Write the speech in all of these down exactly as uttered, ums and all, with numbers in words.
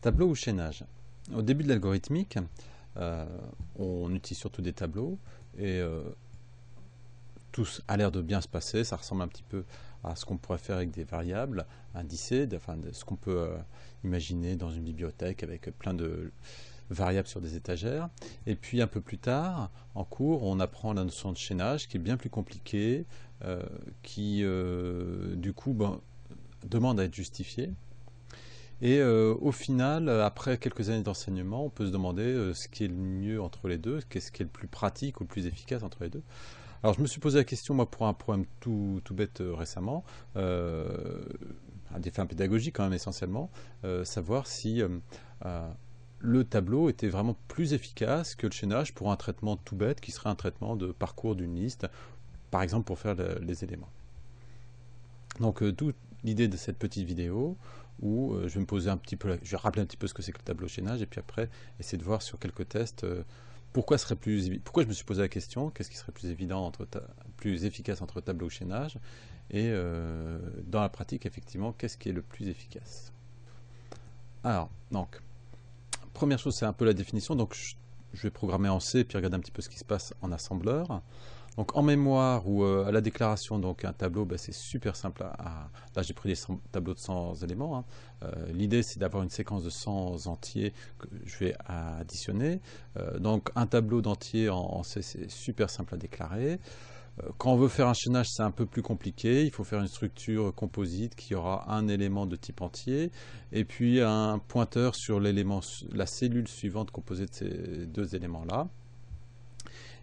Tableau ou chaînage. Au début de l'algorithmique, euh, on utilise surtout des tableaux et euh, tous a l'air de bien se passer. Ça ressemble un petit peu à ce qu'on pourrait faire avec des variables indicées, de, enfin, de, ce qu'on peut euh, imaginer dans une bibliothèque avec plein de variables sur des étagères. Et puis un peu plus tard, en cours, on apprend la notion de chaînage qui est bien plus compliquée, euh, qui euh, du coup ben, demande à être justifiée. Et euh, au final, après quelques années d'enseignement, on peut se demander euh, ce qui est le mieux entre les deux, qu'est-ce qui est le plus pratique ou le plus efficace entre les deux. Alors je me suis posé la question, moi, pour un problème tout, tout bête euh, récemment, euh, à des fins pédagogiques quand même essentiellement, euh, savoir si euh, euh, le tableau était vraiment plus efficace que le chaînage pour un traitement tout bête qui serait un traitement de parcours d'une liste, par exemple pour faire le, les éléments. Donc euh, toute l'idée de cette petite vidéo, où je vais me poser un petit peu, je vais rappeler un petit peu ce que c'est que le tableau chaînage, et puis après essayer de voir sur quelques tests pourquoi serait plus, pourquoi je me suis posé la question, qu'est-ce qui serait plus évident, entre ta, plus efficace entre tableau et chaînage, et euh, dans la pratique effectivement qu'est-ce qui est le plus efficace. Alors donc première chose, c'est un peu la définition. Donc je, je vais programmer en C, puis regarder un petit peu ce qui se passe en assembleur. Donc en mémoire ou euh, à la déclaration, donc un tableau, ben, c'est super simple. À, à... Là, j'ai pris des tableaux de cent éléments. Hein. Euh, L'idée, c'est d'avoir une séquence de cent entiers que je vais additionner. Euh, donc un tableau d'entiers en, en C, c'est super simple à déclarer. Euh, quand on veut faire un chaînage, c'est un peu plus compliqué. Il faut faire une structure composite qui aura un élément de type entier et puis un pointeur sur l'élément, la cellule suivante composée de ces deux éléments-là.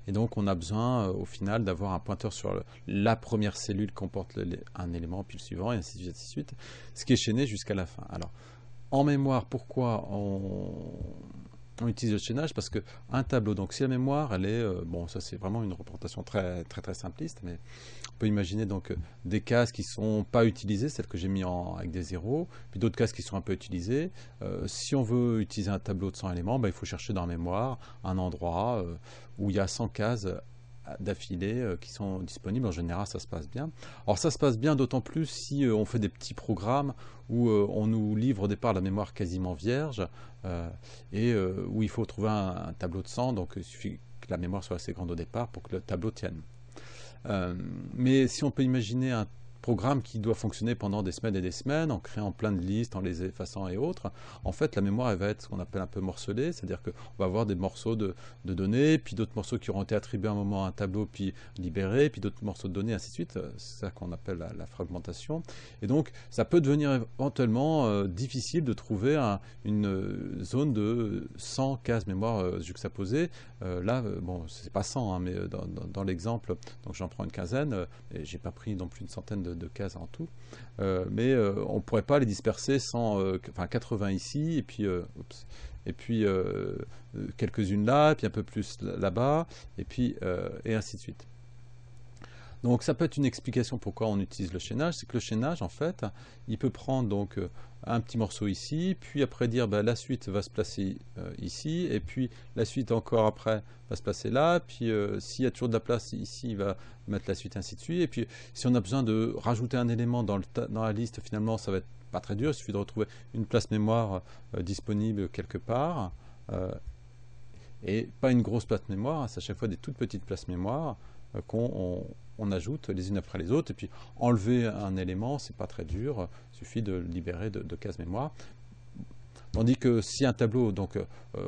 Et donc on a besoin euh, au final d'avoir un pointeur sur le, la première cellule qui comporte le, le, un élément, puis le suivant, et ainsi de suite, ainsi de suite, ce qui est chaîné jusqu'à la fin. Alors en mémoire, pourquoi on, on utilise le chaînage? Parce qu'un tableau, donc si la mémoire, elle est, euh, bon ça c'est vraiment une représentation très très très simpliste, mais on peut imaginer donc euh, des cases qui sont pas utilisées, celles que j'ai mis en, avec des zéros, puis d'autres cases qui sont un peu utilisées. Euh, si on veut utiliser un tableau de cent éléments, ben, il faut chercher dans la mémoire un endroit euh, où il y a cent cases d'affilée qui sont disponibles. En général, ça se passe bien. Alors ça se passe bien d'autant plus si on fait des petits programmes où on nous livre au départ la mémoire quasiment vierge et où il faut trouver un tableau de cent, donc il suffit que la mémoire soit assez grande au départ pour que le tableau tienne. Mais si on peut imaginer un programme qui doit fonctionner pendant des semaines et des semaines, en créant plein de listes, en les effaçant et autres, en fait la mémoire elle va être ce qu'on appelle un peu morcelée, c'est-à-dire qu'on va avoir des morceaux de, de données, puis d'autres morceaux qui auront été attribués à un moment à un tableau, puis libérés, puis d'autres morceaux de données, ainsi de suite. C'est ça qu'on appelle la, la fragmentation. Et donc ça peut devenir éventuellement euh, difficile de trouver un, une zone de cent cases mémoire euh, juxtaposées. Euh, là, bon, c'est pas cent, hein, mais dans, dans, dans l'exemple, donc j'en prends une quinzaine, euh, et j'ai pas pris non plus une centaine de de cases en tout, euh, mais euh, on ne pourrait pas les disperser sans euh, enfin quatre-vingts ici, et puis, euh, oops, et puis euh, quelques-unes là, et puis un peu plus là-bas, et puis euh, et ainsi de suite. Donc ça peut être une explication pourquoi on utilise le chaînage, c'est que le chaînage en fait, il peut prendre donc un petit morceau ici, puis après dire bah, la suite va se placer euh, ici, et puis la suite encore après va se placer là, puis euh, s'il y a toujours de la place ici, il va mettre la suite ainsi de suite, et puis si on a besoin de rajouter un élément dans, le dans la liste, finalement ça va être pas très dur, il suffit de retrouver une place mémoire euh, disponible quelque part, euh, et pas une grosse place mémoire, c'est à chaque fois des toutes petites places mémoire euh, qu'on... on ajoute les unes après les autres, et puis enlever un élément, c'est pas très dur, il suffit de le libérer de, de cases mémoire. Tandis que si un tableau, donc euh,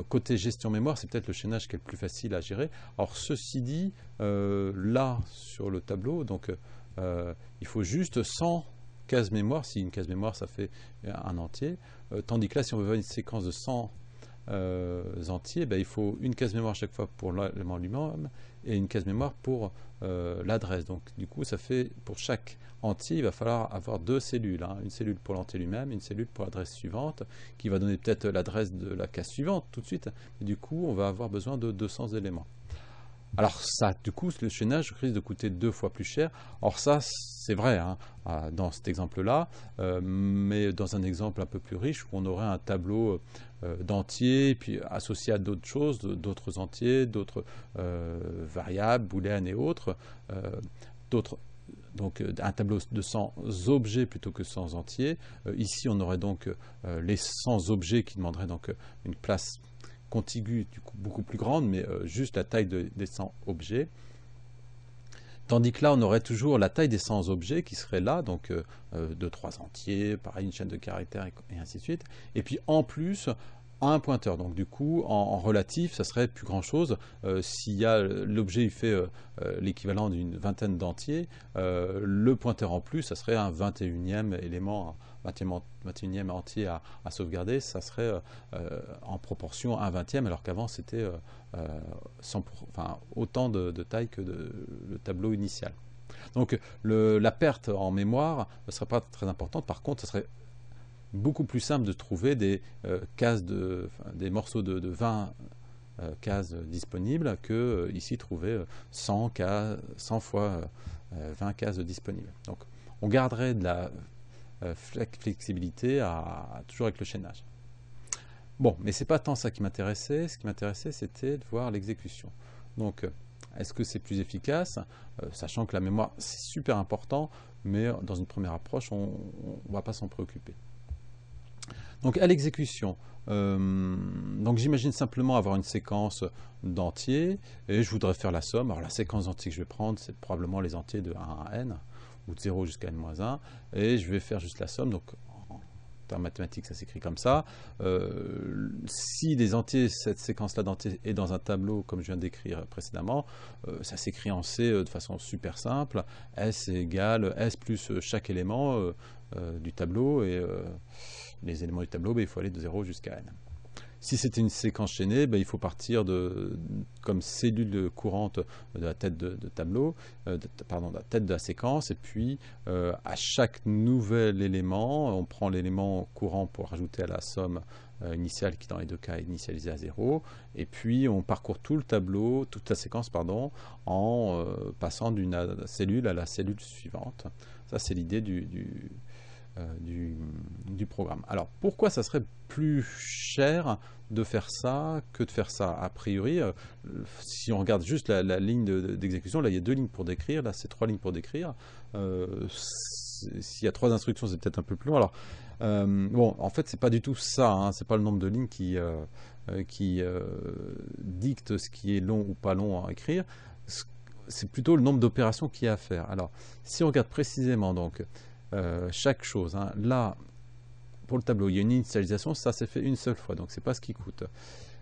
côté gestion mémoire, c'est peut-être le chaînage qui est le plus facile à gérer. Alors ceci dit, euh, là sur le tableau, donc euh, il faut juste cent cases mémoire, si une case mémoire ça fait un entier, euh, tandis que là si on veut une séquence de cent Euh, entiers, ben, il faut une case mémoire à chaque fois pour l'élément lui-même et une case mémoire pour euh, l'adresse. Donc du coup ça fait pour chaque entier il va falloir avoir deux cellules, hein. Une cellule pour l'entier lui-même, une cellule pour l'adresse suivante qui va donner peut-être l'adresse de la case suivante tout de suite, et du coup on va avoir besoin de deux cents éléments. Alors ça, du coup, le chaînage risque de coûter deux fois plus cher. Or ça, c'est vrai hein, dans cet exemple-là, euh, mais dans un exemple un peu plus riche, où on aurait un tableau euh, d'entiers, puis associé à d'autres choses, d'autres entiers, d'autres euh, variables, booléennes et autres, euh, d'autres donc un tableau de cent objets plutôt que cent entiers. Euh, ici, on aurait donc euh, les cent objets qui demanderaient donc une place contiguë du coup, beaucoup plus grande, mais euh, juste la taille de, des cent objets. Tandis que là, on aurait toujours la taille des cent objets qui serait là, donc euh, deux, trois entiers, pareil, une chaîne de caractères et, et ainsi de suite. Et puis en plus, un pointeur. Donc du coup, en, en relatif, ça serait plus grand chose. Euh, s'il y a l'objet, il fait euh, euh, l'équivalent d'une vingtaine d'entiers. Euh, le pointeur en plus, ça serait un vingt et unième élément, un vingt et unième entier à, à sauvegarder. Ça serait euh, euh, en proportion un vingtième, alors qu'avant c'était euh, euh, enfin, autant de, de taille que de, le tableau initial. Donc le, la perte en mémoire ne serait pas très importante. Par contre, ça serait beaucoup plus simple de trouver des euh, cases de, des morceaux de, de vingt euh, cases disponibles que euh, ici trouver cent cases, cent fois euh, vingt cases disponibles. Donc on garderait de la euh, flexibilité à, à, toujours avec le chaînage. Bon, mais c'est pas tant ça qui m'intéressait. Ce qui m'intéressait, c'était de voir l'exécution. Donc est-ce que c'est plus efficace, euh, sachant que la mémoire c'est super important, mais dans une première approche, on ne va pas s'en préoccuper. Donc à l'exécution, euh, donc j'imagine simplement avoir une séquence d'entiers et je voudrais faire la somme. Alors la séquence d'entiers que je vais prendre, c'est probablement les entiers de un à n, ou de zéro jusqu'à n moins un, et je vais faire juste la somme. Donc en termes mathématiques, ça s'écrit comme ça. Euh, si des entiers, cette séquence-là d'entiers est dans un tableau, comme je viens d'écrire précédemment, euh, ça s'écrit en C de façon super simple. S est égal S plus chaque élément euh, euh, du tableau, et euh, les éléments du tableau, ben, il faut aller de zéro jusqu'à n. Si c'était une séquence chaînée, ben, il faut partir de, comme cellule courante de la tête de, de tableau, euh, de, pardon, de la tête de la séquence, et puis euh, à chaque nouvel élément, on prend l'élément courant pour rajouter à la somme euh, initiale, qui dans les deux cas est initialisée à zéro, et puis on parcourt tout le tableau, toute la séquence, pardon, en euh, passant d'une cellule à la cellule suivante. Ça, c'est l'idée du... du Du, du programme. Alors pourquoi ça serait plus cher de faire ça que de faire ça? A priori, euh, si on regarde juste la, la ligne d'exécution, de, là il y a deux lignes pour décrire, là c'est trois lignes pour décrire. Euh, S'il y a trois instructions, c'est peut-être un peu plus long. Alors euh, bon, en fait c'est pas du tout ça, hein, c'est pas le nombre de lignes qui, euh, qui euh, dicte ce qui est long ou pas long à écrire. C'est plutôt le nombre d'opérations qu'il y a à faire. Alors si on regarde précisément donc Euh, chaque chose, hein. Là pour le tableau il y a une initialisation, ça c'est fait une seule fois, donc c'est pas ce qui coûte.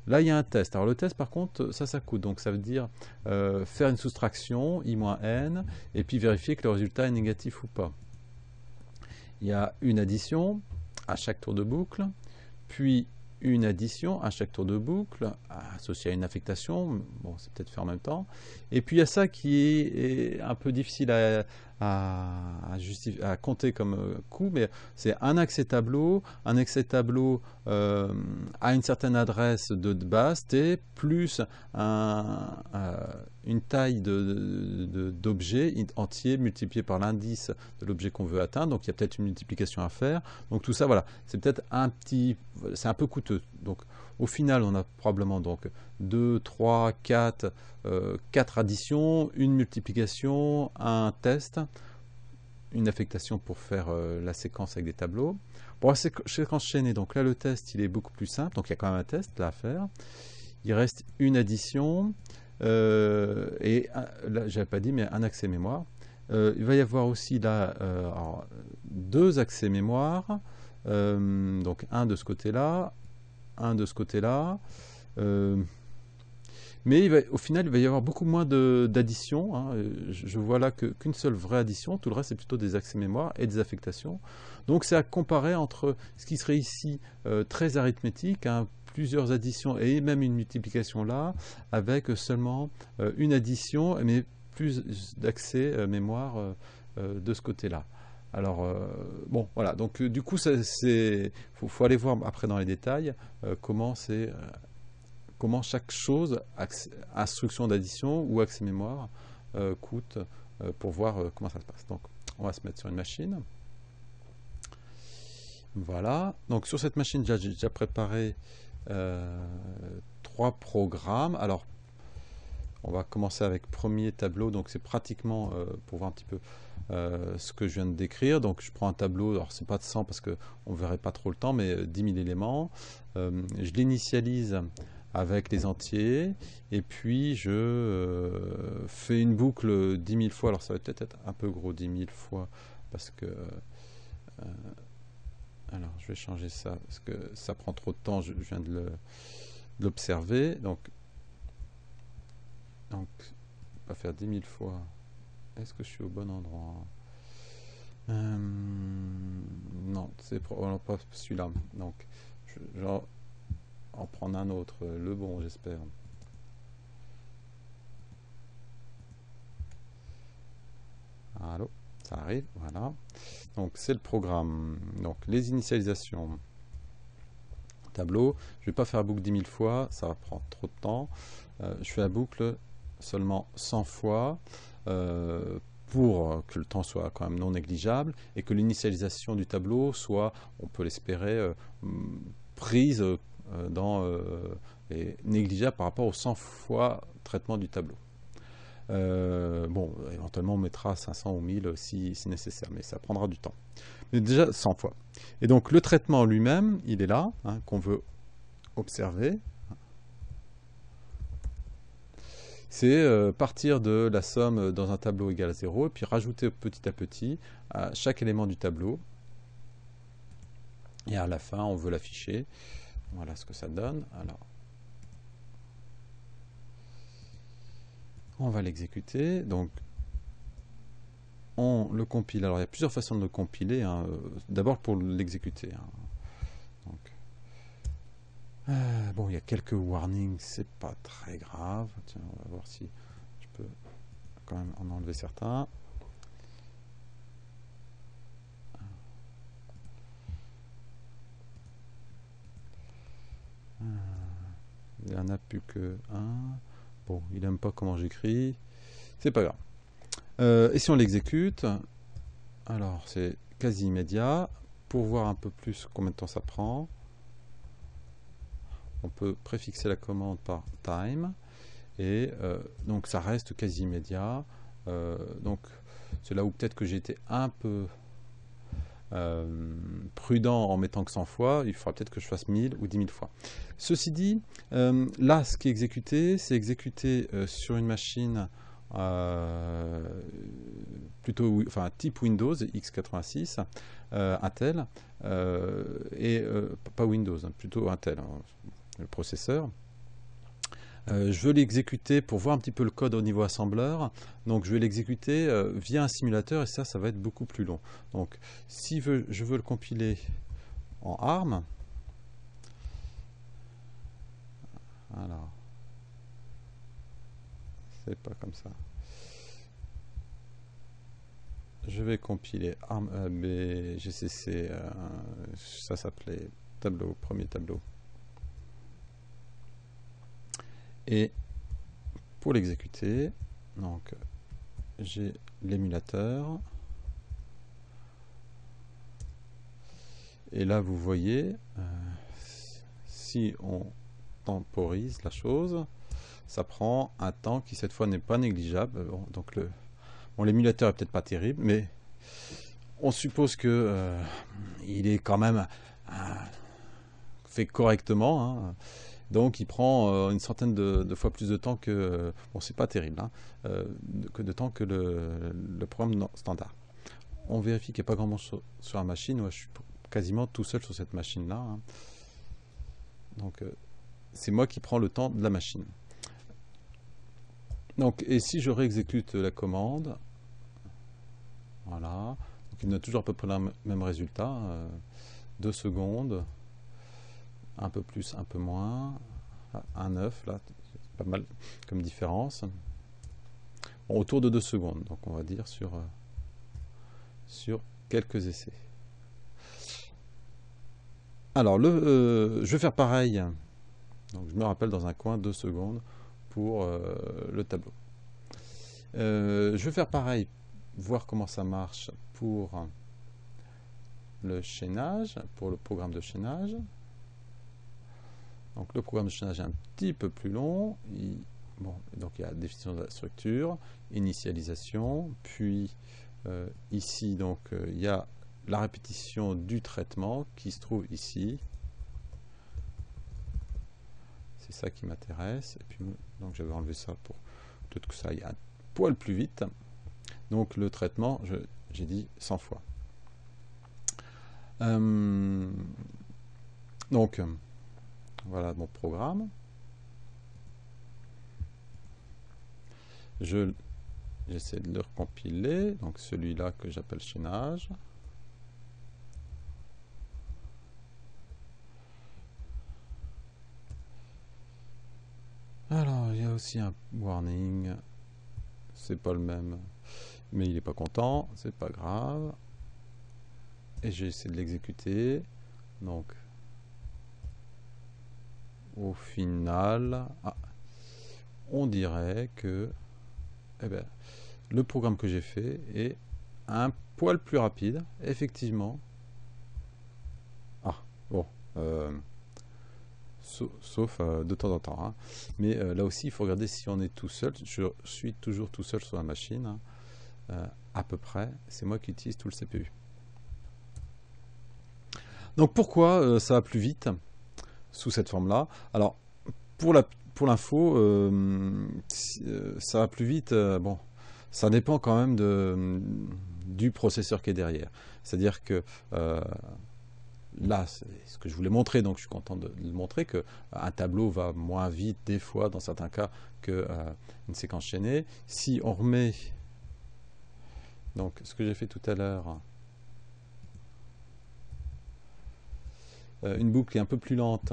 Là il y a un test, alors le test par contre ça ça coûte, donc ça veut dire euh, faire une soustraction i moins n et puis vérifier que le résultat est négatif ou pas. Il y a une addition à chaque tour de boucle, puis une addition à chaque tour de boucle associée à une affectation, bon c'est peut-être fait en même temps, et puis il y a ça qui est, est un peu difficile à, à, à, à compter comme euh, coût, mais c'est un accès tableau, un accès tableau euh, à une certaine adresse de base T plus un, euh, une taille d'objet entier multiplié par l'indice de l'objet qu'on veut atteindre, donc il y a peut-être une multiplication à faire, donc tout ça voilà, c'est peut-être un petit, c'est un peu coûteux, donc au final on a probablement donc deux, trois, quatre, euh, quatre additions, une multiplication, un test, une affectation pour faire euh, la séquence avec des tableaux. Pour la sé séquence chaînée, donc là le test il est beaucoup plus simple, donc il y a quand même un test là à faire, il reste une addition, euh, et un, là j'avais pas dit mais un accès mémoire, euh, il va y avoir aussi là euh, alors, deux accès mémoire, euh, donc un de ce côté là, un de ce côté là, euh, mais il va, au final il va y avoir beaucoup moins d'additions, hein. je, je vois là qu'une qu'une seule vraie addition, tout le reste c'est plutôt des accès mémoire et des affectations, donc c'est à comparer entre ce qui serait ici euh, très arithmétique, hein, plusieurs additions et même une multiplication là, avec seulement euh, une addition mais plus d'accès euh, mémoire euh, euh, de ce côté là. Alors, euh, bon, voilà, donc euh, du coup, il faut, faut aller voir après dans les détails euh, comment, euh, comment chaque chose, accès, instruction d'addition ou accès mémoire, euh, coûte euh, pour voir euh, comment ça se passe. Donc, on va se mettre sur une machine. Voilà, donc sur cette machine, j'ai déjà préparé euh, trois programmes. Alors, on va commencer avec premier tableau, donc c'est pratiquement euh, pour voir un petit peu euh, ce que je viens de décrire. Donc je prends un tableau, alors c'est pas de cent parce qu'on ne verrait pas trop le temps, mais dix mille éléments. Euh, je l'initialise avec les entiers et puis je euh, fais une boucle dix mille fois. Alors ça va peut-être être un peu gros, dix mille fois, parce que... Euh, alors je vais changer ça parce que ça prend trop de temps, je viens de l'observer. Donc, donc on va faire dix mille fois. Est-ce que je suis au bon endroit? euh, Non, c'est probablement pas celui-là. Donc je vais en prendre un autre, le bon j'espère. Allô? Ça arrive, voilà. Donc c'est le programme. Donc les initialisations. Tableau, je vais pas faire la boucle dix mille fois, ça va prendre trop de temps. Euh, je fais la boucle seulement cent fois euh, pour que le temps soit quand même non négligeable et que l'initialisation du tableau soit, on peut l'espérer, euh, prise euh, dans euh, et négligeable par rapport aux cent fois traitement du tableau. Euh, bon, éventuellement on mettra cinq cents ou mille si, si nécessaire, mais ça prendra du temps. Mais déjà cent fois. Et donc le traitement lui-même, il est là, hein, qu'on veut observer. C'est euh, partir de la somme dans un tableau égale à zéro, et puis rajouter petit à petit à chaque élément du tableau. Et à la fin, on veut l'afficher. Voilà ce que ça donne. Alors, on va l'exécuter, donc on le compile. Alors il y a plusieurs façons de le compiler, hein. D'abord pour l'exécuter. Hein. Euh, bon, il y a quelques warnings, c'est pas très grave. Tiens, on va voir si je peux quand même en enlever certains. Il n'y en a plus que un. Bon, il n'aime pas comment j'écris, c'est pas grave. Euh, et si on l'exécute, alors c'est quasi immédiat. Pour voir un peu plus combien de temps ça prend, on peut préfixer la commande par time, et euh, donc ça reste quasi immédiat. Euh, donc c'est là où peut-être que j'ai été un peu Euh, prudent en mettant que cent fois, il faudra peut-être que je fasse mille ou dix mille fois. Ceci dit, euh, là ce qui est exécuté, c'est exécuté euh, sur une machine euh, plutôt, enfin type Windows, x quatre-vingt-six, euh, Intel, euh, et euh, pas Windows, plutôt Intel, hein, le processeur. Euh, je veux l'exécuter pour voir un petit peu le code au niveau assembleur, donc je vais l'exécuter euh, via un simulateur et ça, ça va être beaucoup plus long. Donc si je veux, je veux le compiler en ARM, alors c'est pas comme ça, je vais compiler ARM, euh, mais G C C, euh, ça s'appelait tableau, premier tableau. Et pour l'exécuter, donc j'ai l'émulateur. Et là, vous voyez, euh, si on temporise la chose, ça prend un temps qui cette fois n'est pas négligeable. Bon, donc le, bon, l'émulateur est peut-être pas terrible, mais on suppose que euh, il est quand même euh, fait correctement. Hein. Donc il prend euh, une centaine de, de fois plus de temps que, euh, bon c'est pas terrible, hein, euh, que de temps que le, le programme non, standard. On vérifie qu'il n'y a pas grand monde sur, sur la machine, ouais, je suis quasiment tout seul sur cette machine là. Hein. Donc euh, c'est moi qui prends le temps de la machine. Donc et si je réexécute la commande, voilà, donc il donne toujours à peu près le même résultat, euh, deux secondes. Un peu plus, un peu moins, un neuf, là, c'est pas mal comme différence. Bon, autour de deux secondes, donc on va dire sur, euh, sur quelques essais. Alors, le, euh, je vais faire pareil, donc je me rappelle dans un coin, deux secondes pour euh, le tableau. Euh, je vais faire pareil, voir comment ça marche pour le chaînage, pour le programme de chaînage. Donc le programme de chaînage est un petit peu plus long. Il, bon, donc il y a définition de la structure, initialisation, puis euh, ici, donc il euh, y a la répétition du traitement qui se trouve ici. C'est ça qui m'intéresse. Et puis donc j'avais enlevé ça pour peut-être que ça aille un poil plus vite. Donc le traitement, j'ai dit cent fois. Euh, donc voilà mon programme. Je j'essaie de le recompiler. Donc celui-là que j'appelle chaînage. Alors, il y a aussi un warning, c'est pas le même, mais il n'est pas content, c'est pas grave. Et j'ai essayé de l'exécuter, donc au final, ah, on dirait que eh ben, le programme que j'ai fait est un poil plus rapide, effectivement. Ah, bon... Euh, sauf euh, de temps en temps hein. Mais euh, là aussi il faut regarder si on est tout seul. Je suis toujours tout seul sur la machine hein. euh, à peu près, c'est moi qui utilise tout le C P U. Donc pourquoi euh, ça va plus vite sous cette forme là? Alors pour la pour l'info euh, si, euh, ça va plus vite euh, bon ça dépend quand même de du processeur qui est derrière, c'est à dire que euh, là, c'est ce que je voulais montrer, donc je suis content de le montrer, que un tableau va moins vite des fois, dans certains cas, qu'une euh, séquence chaînée. Si on remet, donc ce que j'ai fait tout à l'heure, euh, une boucle est un peu plus lente,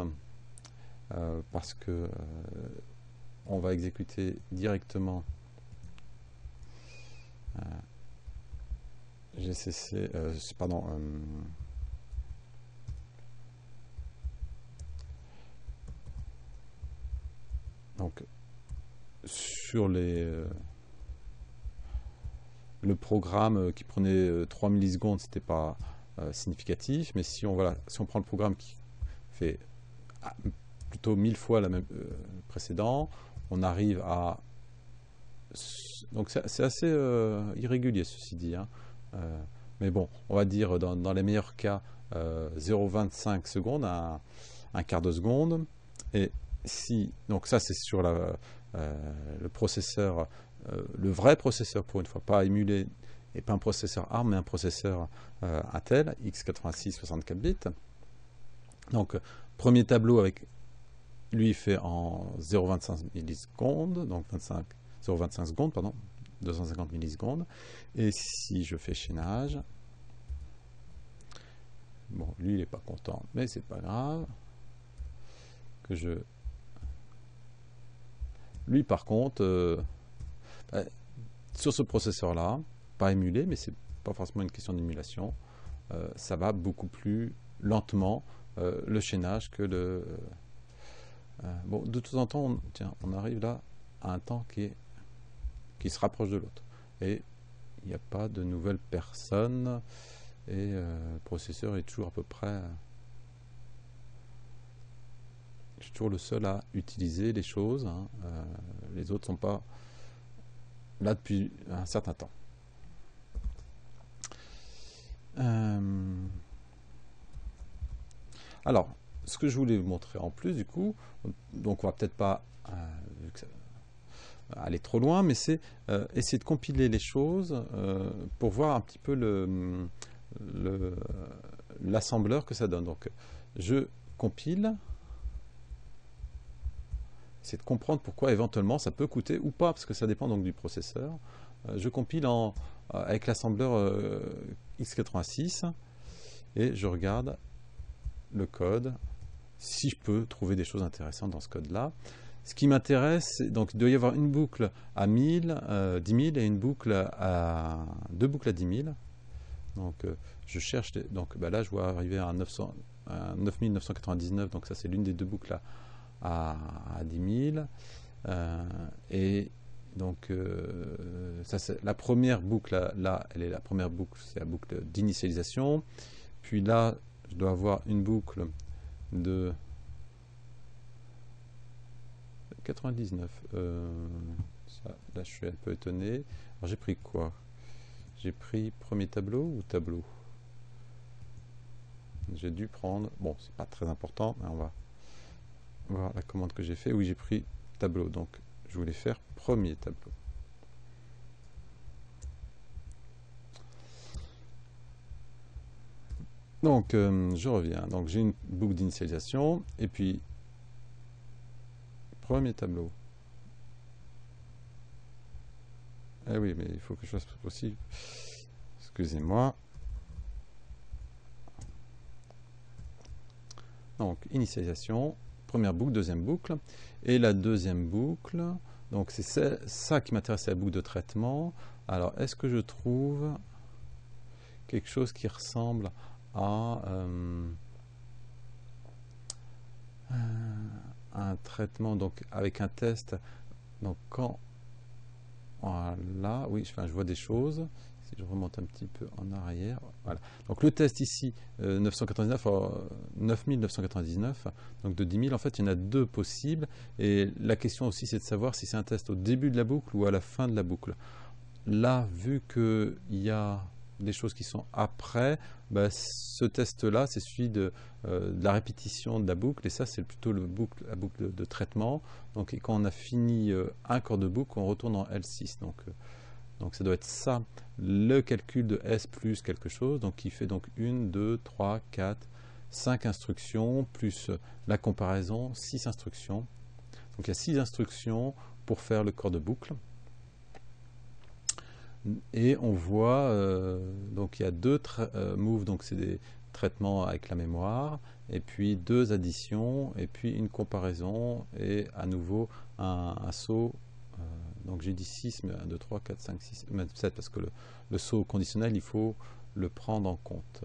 euh, parce que euh, on va exécuter directement euh, G C C, euh, pardon, euh, donc sur les euh, le programme euh, qui prenait euh, trois millisecondes, c'était pas euh, significatif, mais si on voilà, si on prend le programme qui fait ah, plutôt mille fois la même euh, précédent, on arrive à donc c'est assez euh, irrégulier ceci dit hein. euh, mais bon, on va dire dans, dans les meilleurs cas euh, zéro virgule vingt-cinq secondes, un, un quart de seconde. Et si, donc ça c'est sur la, euh, le processeur, euh, le vrai processeur pour une fois, pas émulé, et pas un processeur ARM, mais un processeur euh, Intel, x quatre-vingt-six soixante-quatre bits. Donc premier tableau avec, lui fait en zéro virgule vingt-cinq millisecondes, donc vingt-cinq, zéro virgule vingt-cinq secondes, pardon, deux cent cinquante millisecondes. Et si je fais chaînage, bon lui il n'est pas content, mais c'est pas grave, que je... Lui, par contre, euh, bah, sur ce processeur-là, pas émulé, mais c'est pas forcément une question d'émulation, euh, ça va beaucoup plus lentement euh, le chaînage que le. Euh, bon, de temps en temps, on, tiens, on arrive là à un temps qui est qui se rapproche de l'autre, et il n'y a pas de nouvelles personnes, et euh, le processeur est toujours à peu près. Euh, je suis toujours le seul à utiliser les choses hein. euh, les autres sont pas là depuis un certain temps. euh... Alors ce que je voulais vous montrer en plus du coup, donc on va peut-être pas euh, aller trop loin, mais c'est euh, essayer de compiler les choses euh, pour voir un petit peu le l'assembleur que ça donne. Donc je compile. C'est de comprendre pourquoi éventuellement ça peut coûter ou pas, parce que ça dépend donc du processeur. Euh, je compile en, euh, avec l'assembleur euh, x quatre-vingt-six et je regarde le code, si je peux trouver des choses intéressantes dans ce code-là. Ce qui m'intéresse, donc il doit y avoir une boucle à mille, euh, dix mille et une boucle à deux boucles à dix mille. Donc euh, je cherche, des, donc bah là je vois arriver à, neuf cents, à neuf mille neuf cent quatre-vingt-dix-neuf, donc ça c'est l'une des deux boucles là. À dix mille euh, et donc euh, ça c'est la première boucle là, elle est la première boucle, c'est la boucle d'initialisation. Puis là je dois avoir une boucle de quatre-vingt-dix-neuf. Euh, ça, là je suis un peu étonné. Alors j'ai pris quoi? J'ai pris premier tableau ou tableau? J'ai dû prendre... Bon, c'est pas très important, mais on va voir la commande que j'ai fait. Oui, j'ai pris tableau, donc je voulais faire premier tableau. Donc, euh, je reviens. Donc, j'ai une boucle d'initialisation et puis premier tableau. Eh oui, mais il faut que je fasse possible. Excusez-moi. Donc, initialisation, première boucle, deuxième boucle. Et la deuxième boucle, donc c'est ça qui m'intéresse à la boucle de traitement. Alors, est-ce que je trouve quelque chose qui ressemble à euh, un traitement, donc avec un test? Donc, quand... Voilà, oui, enfin, je vois des choses. Si je remonte un petit peu en arrière, voilà. Donc le test ici, euh, neuf cent quatre-vingt-dix-neuf, neuf mille neuf cent quatre-vingt-dix-neuf, donc de dix mille, en fait, il y en a deux possibles. Et la question aussi, c'est de savoir si c'est un test au début de la boucle ou à la fin de la boucle. Là, vu qu'il y a des choses qui sont après, bah, ce test-là, c'est celui de, euh, de la répétition de la boucle, et ça, c'est plutôt le boucle, la boucle de, de traitement. Donc, et quand on a fini euh, un corps de boucle, on retourne en L six. Donc, euh, donc ça doit être ça, le calcul de S plus quelque chose, donc qui fait donc une, deux, trois, quatre, cinq instructions, plus la comparaison, six instructions. Donc, il y a six instructions pour faire le corps de boucle. Et on voit, euh, donc il y a deux euh, moves, donc c'est des traitements avec la mémoire, et puis deux additions, et puis une comparaison, et à nouveau un, un saut. Euh, donc j'ai dit six, mais un, deux, trois, quatre, cinq, six, sept, parce que le, le saut conditionnel, il faut le prendre en compte.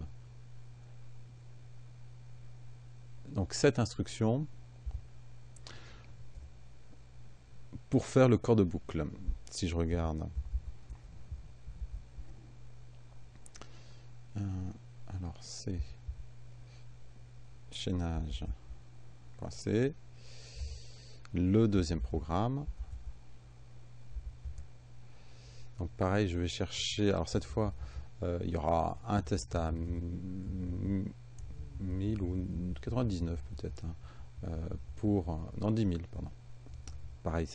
Donc sept instructions pour faire le corps de boucle, si je regarde. Alors c'est chainage. C'est le deuxième programme. Donc pareil, je vais chercher. Alors cette fois, euh, il y aura un test à mille ou quatre-vingt-dix-neuf peut-être, hein, euh, pour non dix mille, pardon. Pareil.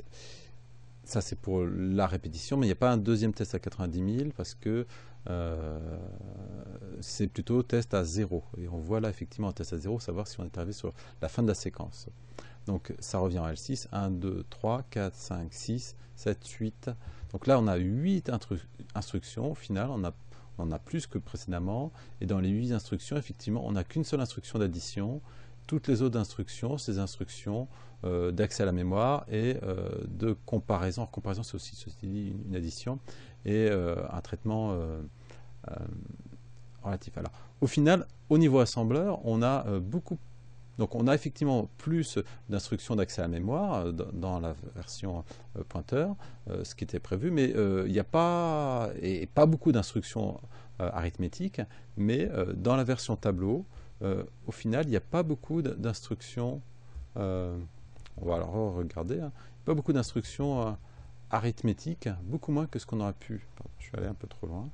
Ça c'est pour la répétition, mais il n'y a pas un deuxième test à quatre-vingt-dix mille parce que euh, c'est plutôt test à zéro. Et on voit là effectivement un test à zéro, savoir si on est arrivé sur la fin de la séquence. Donc ça revient en L six, un, deux, trois, quatre, cinq, six, sept, huit. Donc là on a huit instru instructions au final, on a, on a plus que précédemment. Et dans les huit instructions, effectivement, on n'a qu'une seule instruction d'addition. Toutes les autres instructions, ces instructions euh, d'accès à la mémoire et euh, de comparaison. En comparaison, c'est aussi ceci dit, une addition et euh, un traitement euh, euh, relatif. Alors, au final, au niveau assembleur, on a euh, beaucoup. Donc, on a effectivement plus d'instructions d'accès à la mémoire euh, dans la version euh, pointeur, euh, ce qui était prévu, mais il euh, n'y a pas et, et pas beaucoup d'instructions euh, arithmétiques. Mais euh, dans la version tableau. Euh, au final, il n'y a pas beaucoup d'instructions. Euh, on va alors regarder. Hein, pas beaucoup d'instructions euh, arithmétiques, beaucoup moins que ce qu'on aurait pu. Pardon, je suis allé un peu trop loin.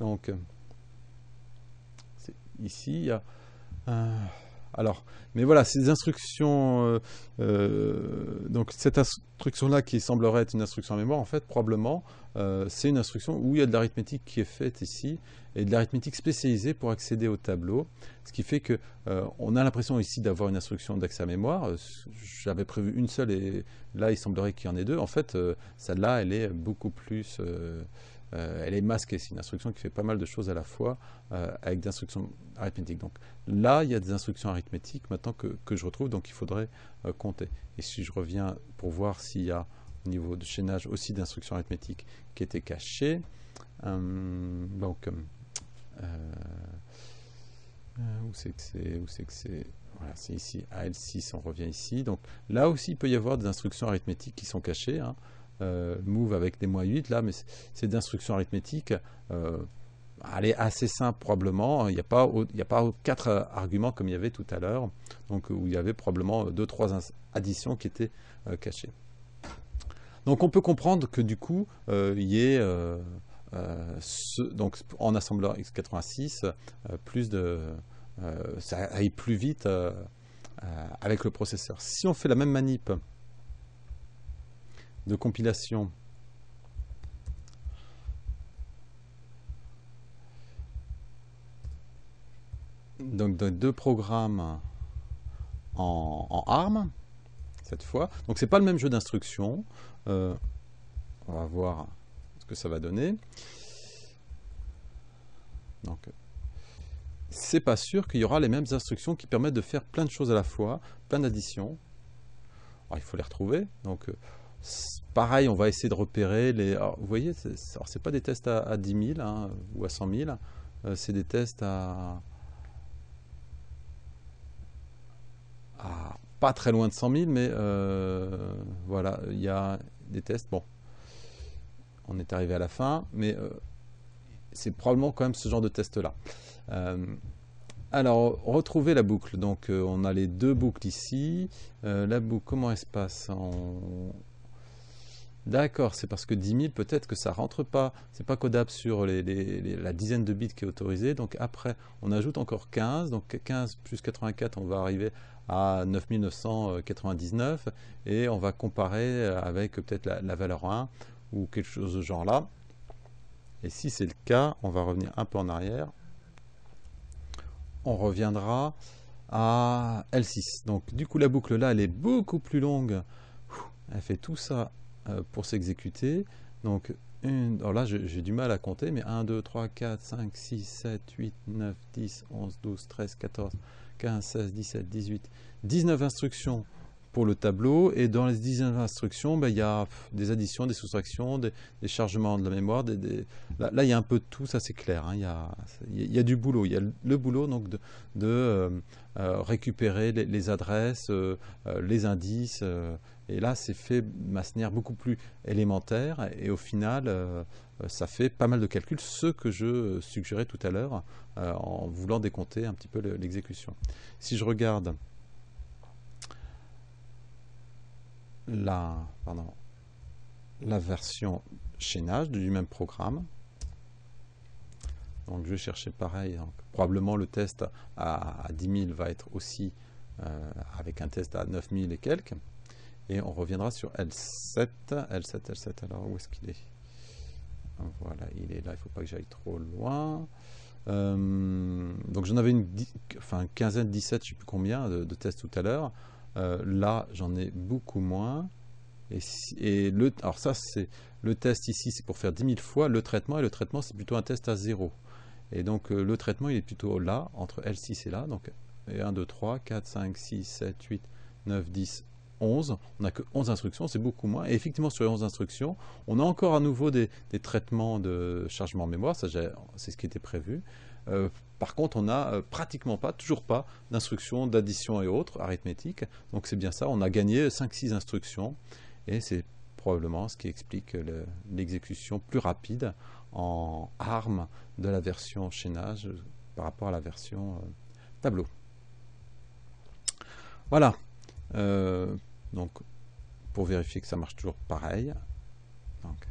Donc, ici, il y a. Euh, alors, mais voilà, ces instructions. Euh, euh, donc, cette instruction-là qui semblerait être une instruction en mémoire, en fait, probablement. Euh, c'est une instruction où il y a de l'arithmétique qui est faite ici, et de l'arithmétique spécialisée pour accéder au tableau, ce qui fait que euh, on a l'impression ici d'avoir une instruction d'accès à mémoire. J'avais prévu une seule, et là il semblerait qu'il y en ait deux. En fait, euh, celle-là, elle est beaucoup plus... Euh, euh, elle est masquée, c'est une instruction qui fait pas mal de choses à la fois, euh, avec des instructions arithmétiques. Donc là, il y a des instructions arithmétiques maintenant que, que je retrouve, donc il faudrait euh, compter. Et si je reviens pour voir s'il y a niveau de chaînage aussi d'instructions arithmétiques qui étaient cachées. Hum, donc, euh, où c'est que c'est Où c'est que c'est Voilà, c'est ici, A L six, on revient ici. Donc là aussi, il peut y avoir des instructions arithmétiques qui sont cachées. Hein. Euh, move avec des moins huit, là, mais c'est des instructions arithmétiques. Euh, elle est assez simple, probablement. Il n'y a pas, il n'y a pas quatre arguments comme il y avait tout à l'heure, donc où il y avait probablement deux, trois additions qui étaient euh, cachées. Donc on peut comprendre que du coup, euh, il y ait euh, euh, ce, donc, en assembleur x quatre-vingt-six, euh, plus de, euh, ça aille plus vite euh, euh, avec le processeur. Si on fait la même manip de compilation donc de deux programmes en, en ARM cette fois, donc c'est pas le même jeu d'instruction, euh, on va voir ce que ça va donner. Donc c'est pas sûr qu'il y aura les mêmes instructions qui permettent de faire plein de choses à la fois, plein d'additions. Il faut les retrouver, donc euh, pareil, on va essayer de repérer les... Alors, vous voyez, c'est pas des tests à, à dix mille hein, ou à cent mille, euh, c'est des tests à... Ah, pas très loin de cent mille, mais euh, voilà, il y a des tests. Bon, on est arrivé à la fin, mais euh, c'est probablement quand même ce genre de test-là. Euh, alors, retrouver la boucle. Donc, euh, on a les deux boucles ici. Euh, la boucle, comment elle se passe on... D'accord, c'est parce que dix mille, peut-être que ça rentre pas. C'est pas codable sur les, les, les, la dizaine de bits qui est autorisée. Donc, après, on ajoute encore quinze. Donc, quinze plus quatre-vingt-quatre, on va arriver à neuf mille neuf cent quatre-vingt-dix-neuf, et on va comparer avec peut-être la, la valeur un ou quelque chose de genre là. Et si c'est le cas, on va revenir un peu en arrière, on reviendra à L six. Donc du coup la boucle là elle est beaucoup plus longue, elle fait tout ça pour s'exécuter. Donc une, alors là j'ai du mal à compter, mais un, deux, trois, quatre, cinq, six, sept, huit, neuf, dix, onze, douze, treize, quatorze, quinze, seize, dix-sept, dix-huit, dix-neuf instructions pour le tableau, et dans les dix-neuf instructions, ben, il y a des additions, des soustractions, des, des chargements de la mémoire, des, des... Là, là il y a un peu de tout, ça c'est clair, hein. il, y a, il y a du boulot, il y a le boulot donc de, de euh, euh, récupérer les, les adresses, euh, euh, les indices, euh, et là c'est fait de manière beaucoup plus élémentaire, et, et au final euh, ça fait pas mal de calculs, ce que je suggérais tout à l'heure, euh, en voulant décompter un petit peu l'exécution. Si je regarde La, pardon, la version chainage du même programme. Donc je vais chercher pareil. Donc, probablement le test à, à dix mille va être aussi euh, avec un test à neuf mille et quelques. Et on reviendra sur L sept. L sept, L sept, alors où est-ce qu'il est? Voilà, il est là, il ne faut pas que j'aille trop loin. Euh, donc j'en avais une, enfin, une quinzaine, dix-sept, je ne sais plus combien de, de tests tout à l'heure. Euh, là, j'en ai beaucoup moins. Et, si, et le, alors ça, c'est le test ici, c'est pour faire dix mille fois le traitement, et le traitement, c'est plutôt un test à zéro. Et donc, euh, le traitement, il est plutôt là, entre L six et là. Donc, et un, deux, trois, quatre, cinq, six, sept, huit, neuf, dix, onze. On n'a que onze instructions, c'est beaucoup moins. Et effectivement, sur les onze instructions, on a encore à nouveau des, des traitements de chargement en mémoire. Ça, c'est ce qui était prévu. Euh, par contre, on n'a euh, pratiquement pas, toujours pas, d'instructions d'addition et autres arithmétiques. Donc c'est bien ça, on a gagné cinq six instructions, et c'est probablement ce qui explique l'exécution le, plus rapide en ARM de la version chaînage par rapport à la version euh, tableau. Voilà, euh, donc pour vérifier que ça marche toujours pareil. Donc,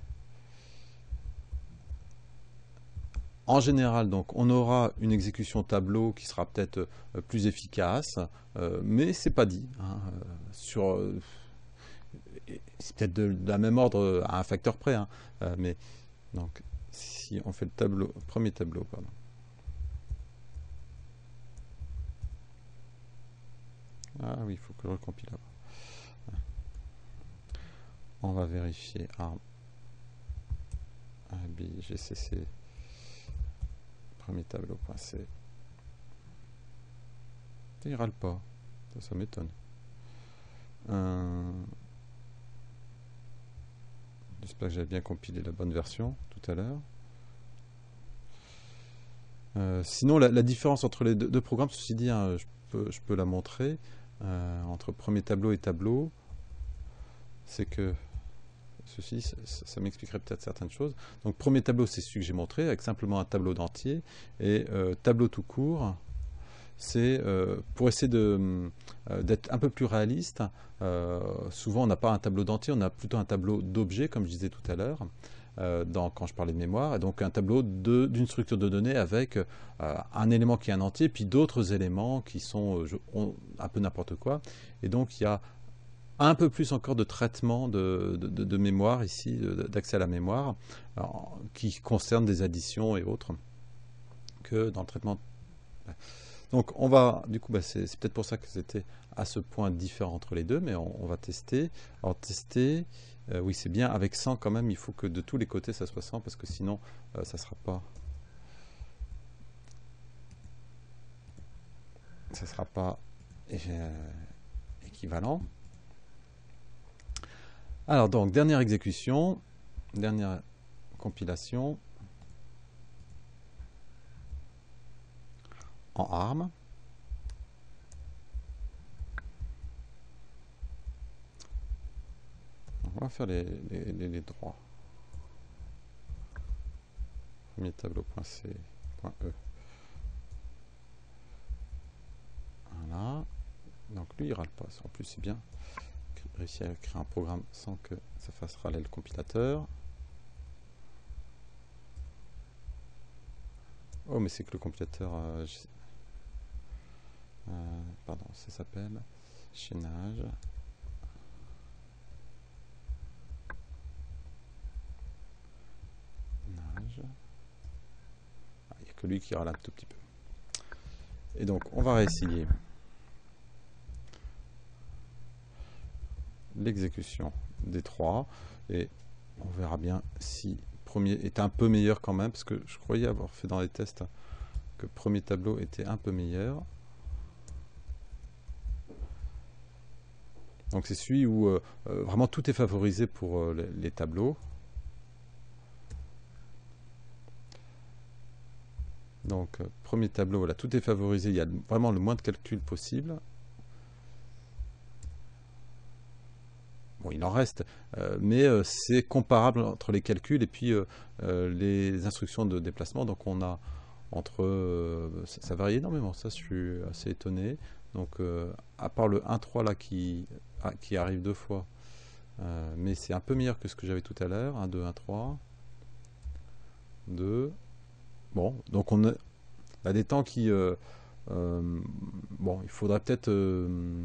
en général, donc, on aura une exécution tableau qui sera peut-être euh, plus efficace, euh, mais c'est pas dit. Hein, euh, sur, euh, c'est peut-être de, de la même ordre à un facteur près, hein, euh, mais donc si on fait le tableau, premier tableau, pardon. Ah oui, il faut que je recompile là-bas. On va vérifier. ARM, G C C. Premier tableau, C. Il râle pas, ça, ça m'étonne. Euh... J'espère que j'avais bien compilé la bonne version tout à l'heure. Euh, sinon, la, la différence entre les deux, deux programmes, ceci dit, hein, je, peux, je peux la montrer, euh, entre premier tableau et tableau, c'est que... Ceci, ça, ça m'expliquerait peut-être certaines choses. Donc, premier tableau, c'est celui que j'ai montré, avec simplement un tableau d'entier. Et euh, tableau tout court, c'est euh, pour essayer d'être un peu plus réaliste. Euh, souvent, on n'a pas un tableau d'entier, on a plutôt un tableau d'objets, comme je disais tout à l'heure, euh, quand je parlais de mémoire. Et donc, un tableau d'une structure de données avec euh, un élément qui est un entier, puis d'autres éléments qui sont euh, je, on, un peu n'importe quoi. Et donc, il y a un peu plus encore de traitement de, de, de, de mémoire ici, d'accès à la mémoire, alors, qui concerne des additions et autres que dans le traitement. Donc on va, du coup, bah c'est peut-être pour ça que c'était à ce point différent entre les deux, mais on, on va tester. Alors tester, euh, oui c'est bien, avec cent quand même, il faut que de tous les côtés ça soit cent, parce que sinon euh, ça ne sera pas... ça ne sera pas euh, équivalent. Alors donc, dernière exécution, dernière compilation en ARM. On va faire les, les, les, les droits. Premier tableau.c.e. Voilà. Donc lui, il râle pas. En plus, c'est bien. Réussir à créer un programme sans que ça fasse râler le compilateur. Oh, mais c'est que le compilateur... Euh, je... euh, pardon, ça s'appelle Chainage. Chainage. Ah, il n'y a que lui qui râle un tout petit peu. Et donc, on va réessayer l'exécution des trois et on verra bien si premier est un peu meilleur quand même, parce que je croyais avoir fait dans les tests que premier tableau était un peu meilleur. Donc c'est celui où euh, vraiment tout est favorisé pour euh, les, les tableaux. Donc euh, premier tableau, là tout est favorisé, il y a vraiment le moins de calculs possible. Bon, il en reste, euh, mais euh, c'est comparable entre les calculs et puis euh, euh, les instructions de déplacement. Donc on a entre... Euh, ça, ça varie énormément, ça je suis assez étonné. Donc euh, à part le un point trois là qui, ah, qui arrive deux fois, euh, mais c'est un peu meilleur que ce que j'avais tout à l'heure. un, deux, un, trois, deux. Bon, donc on a, on a des temps qui... Euh, Euh, bon, il faudrait peut-être euh,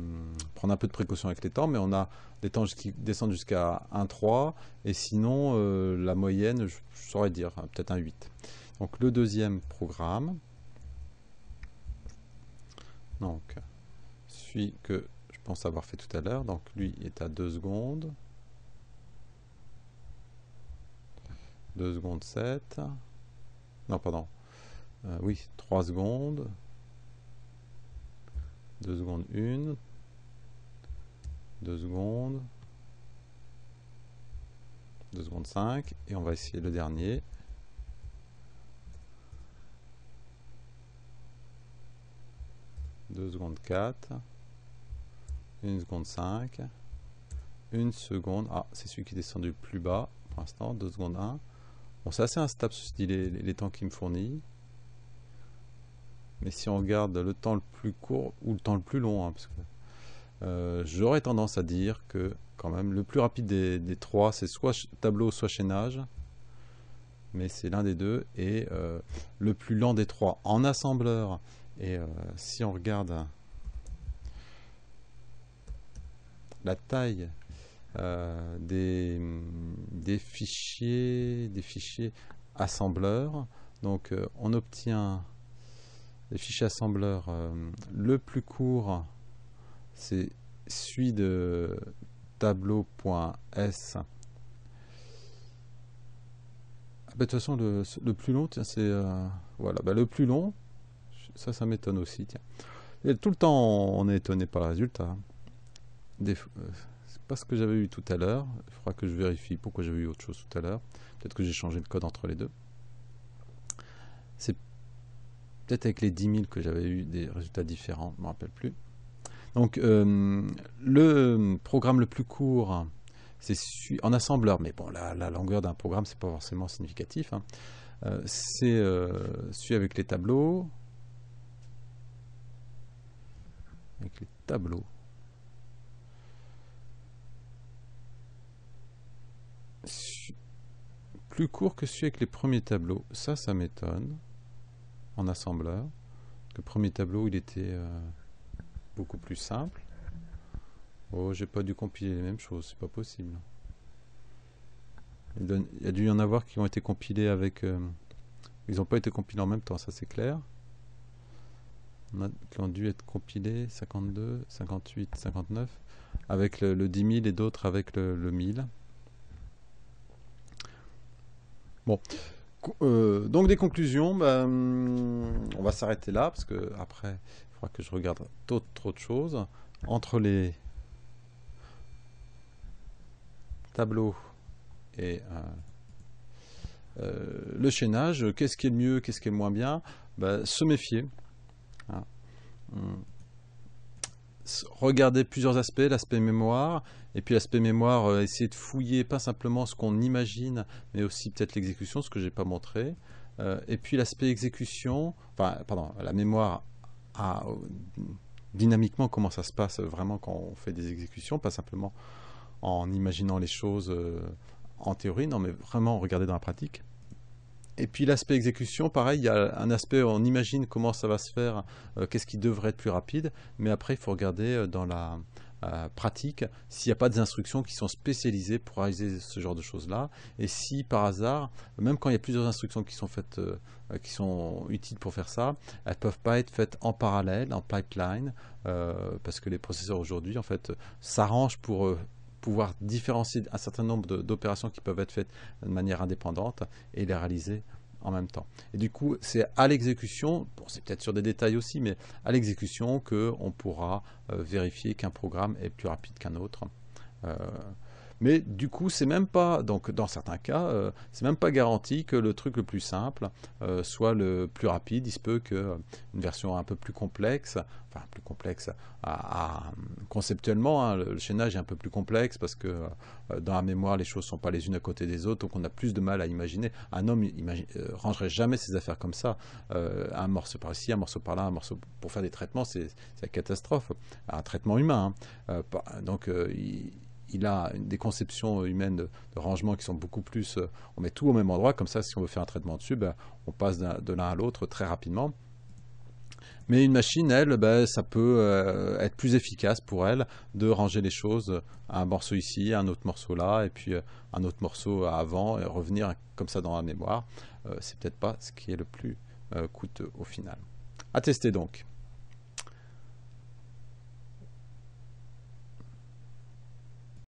prendre un peu de précaution avec les temps, mais on a des temps qui descendent jusqu'à un point trois, et sinon euh, la moyenne, je, je saurais dire, hein, peut-être un huit. Donc le deuxième programme, donc celui que je pense avoir fait tout à l'heure, donc lui est à deux secondes, deux secondes sept, non pardon, euh, oui, trois secondes, deux secondes une, deux secondes, deux secondes cinq, et on va essayer le dernier. deux secondes quatre, une seconde cinq, une seconde, ah c'est celui qui est descendu plus bas pour l'instant, deux secondes un. Bon, c'est assez instable ceci, les, les temps qu'il me fournit. Mais si on regarde le temps le plus court ou le temps le plus long, hein, parce que euh, j'aurais tendance à dire que quand même le plus rapide des, des trois, c'est soit tableau, soit chaînage, mais c'est l'un des deux. Et euh, le plus lent des trois en assembleur. Et euh, si on regarde la taille euh, des, des fichiers, des fichiers assembleurs, donc euh, on obtient les fichiers assembleurs, euh, le plus court c'est celui de tableau.s. Ah, bah, de toute façon le, le plus long, tiens, c'est euh, voilà, bah, le plus long, ça ça m'étonne aussi, tiens. Et tout le temps on est étonné par le résultat. Des, euh, c'est pas ce que j'avais eu tout à l'heure, il faudra que je vérifie pourquoi j'avais eu autre chose tout à l'heure, peut-être que j'ai changé de code entre les deux. C'est peut-être avec les dix mille que j'avais eu des résultats différents, je ne me rappelle plus. Donc, euh, le programme le plus court, c'est en assembleur, mais bon, la, la longueur d'un programme, c'est pas forcément significatif, hein. Euh, c'est euh, celui avec les tableaux. les tableaux. Plus court que celui avec les premiers tableaux, ça, ça m'étonne, en assembleur. Le premier tableau, il était euh, beaucoup plus simple. Oh, j'ai pas dû compiler les mêmes choses, c'est pas possible. Il, donne, il y a dû y en avoir qui ont été compilés avec... Euh, ils n'ont pas été compilés en même temps, ça c'est clair. On a, qui ont dû être compilés cinquante-deux, cinquante-huit, cinquante-neuf, avec le, le dix mille et d'autres avec le, le mille. Bon, euh, donc des conclusions, bah, on va s'arrêter là, parce que après, il faudra que je regarde d'autres trop de choses. Entre les tableaux et euh, euh, le chaînage, qu'est-ce qui est le mieux, qu'est-ce qui est le moins bien, bah, se méfier. Hein. Hum. Regarder plusieurs aspects, l'aspect mémoire, et puis l'aspect mémoire, euh, essayer de fouiller pas simplement ce qu'on imagine, mais aussi peut-être l'exécution, ce que j'ai pas montré, euh, et puis l'aspect exécution, enfin, pardon, la mémoire a, euh, dynamiquement comment ça se passe vraiment quand on fait des exécutions, pas simplement en imaginant les choses euh, en théorie, non mais vraiment regarder dans la pratique. Et puis l'aspect exécution, pareil, il y a un aspect où on imagine comment ça va se faire, euh, qu'est-ce qui devrait être plus rapide, mais après il faut regarder dans la euh, pratique s'il n'y a pas des instructions qui sont spécialisées pour réaliser ce genre de choses-là, et si par hasard, même quand il y a plusieurs instructions qui sont faites, euh, qui sont utiles pour faire ça, elles ne peuvent pas être faites en parallèle, en pipeline, euh, parce que les processeurs aujourd'hui en fait s'arrangent pour... Euh, pouvoir différencier un certain nombre d'opérations qui peuvent être faites de manière indépendante et les réaliser en même temps. Et du coup, c'est à l'exécution, bon, c'est peut-être sur des détails aussi, mais à l'exécution qu'on pourra euh, vérifier qu'un programme est plus rapide qu'un autre. Euh, mais du coup, c'est même pas, donc dans certains cas, euh, c'est même pas garanti que le truc le plus simple euh, soit le plus rapide. Il se peut qu'une version un peu plus complexe, enfin plus complexe à, à, conceptuellement, hein, le, le chaînage est un peu plus complexe parce que euh, dans la mémoire, les choses ne sont pas les unes à côté des autres, donc on a plus de mal à imaginer. Un homme imagine, euh, rangerait jamais ses affaires comme ça, euh, un morceau par ici, un morceau par là, un morceau pour faire des traitements, c'est la catastrophe, un traitement humain. Hein. Euh, donc euh, il il a des conceptions humaines de, de rangement qui sont beaucoup plus... On met tout au même endroit, comme ça, si on veut faire un traitement dessus, ben, on passe de l'un à l'autre très rapidement. Mais une machine, elle, ben, ça peut euh, être plus efficace pour elle de ranger les choses, un morceau ici, un autre morceau là, et puis euh, un autre morceau avant, et revenir comme ça dans la mémoire. Euh, c'est peut-être pas ce qui est le plus euh, coûteux au final. À tester donc.